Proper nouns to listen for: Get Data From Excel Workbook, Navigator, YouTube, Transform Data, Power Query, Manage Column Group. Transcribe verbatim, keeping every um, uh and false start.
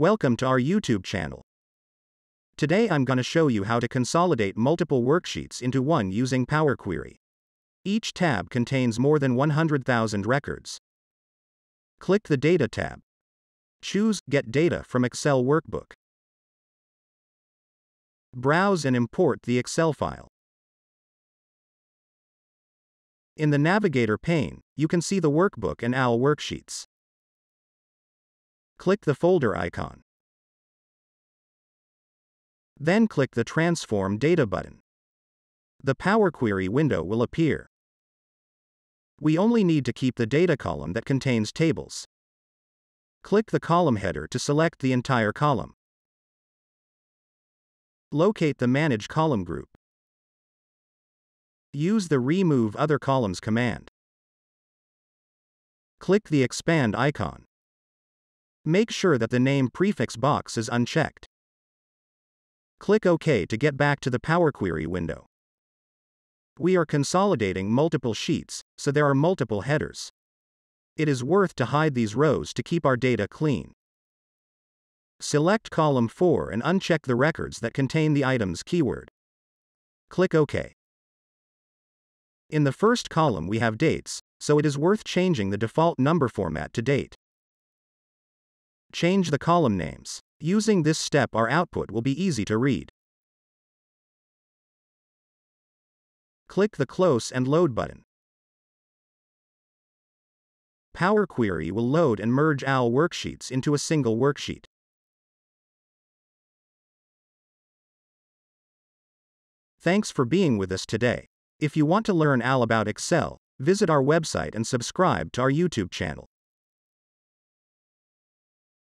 Welcome to our YouTube channel. Today I'm gonna show you how to consolidate multiple worksheets into one using Power Query. Each tab contains more than one hundred thousand records. Click the Data tab. Choose Get Data from Excel Workbook. Browse and import the Excel file. In the Navigator pane, you can see the workbook and O W L worksheets. Click the folder icon. Then click the Transform Data button. The Power Query window will appear. We only need to keep the data column that contains tables. Click the column header to select the entire column. Locate the Manage Column group. Use the Remove Other Columns command. Click the Expand icon. Make sure that the name prefix box is unchecked. Click OK to get back to the Power Query window. We are consolidating multiple sheets, so there are multiple headers. It is worth to hide these rows to keep our data clean. Select column four and uncheck the records that contain the item's keyword. Click OK. In the first column we have dates, so it is worth changing the default number format to date. Change the column names. Using this step, our output will be easy to read. Click the Close and Load button. Power Query will load and merge O W L worksheets into a single worksheet. Thanks for being with us today. If you want to learn O W L about Excel, visit our website and subscribe to our YouTube channel.